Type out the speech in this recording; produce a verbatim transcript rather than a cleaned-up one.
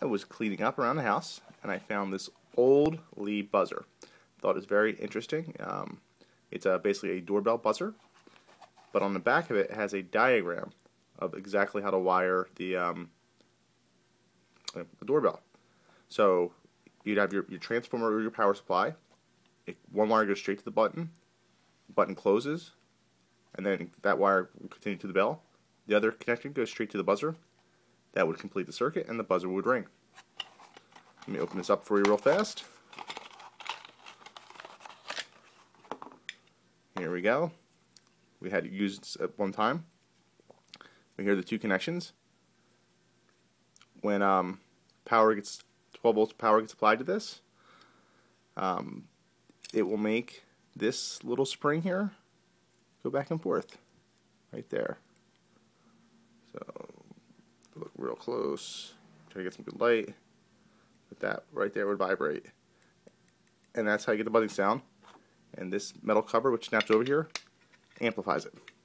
I was cleaning up around the house and I found this old Lee buzzer. Thought it was very interesting. Um, it's uh, basically a doorbell buzzer, but on the back of it has a diagram of exactly how to wire the, um, the doorbell. So you'd have your, your transformer or your power supply. It, one wire goes straight to the button, the button closes, and then that wire will continue to the bell. The other connection goes straight to the buzzer. That would complete the circuit and the buzzer would ring. Let me open this up for you real fast. Here we go. We had it used at one time. We hear the two connections. When um, power gets twelve volts power gets applied to this, um, it will make this little spring here go back and forth, right there. So look real close. Try to get some good light. But that right there would vibrate, and that's how you get the buzzing sound. And this metal cover, which snaps over here, amplifies it.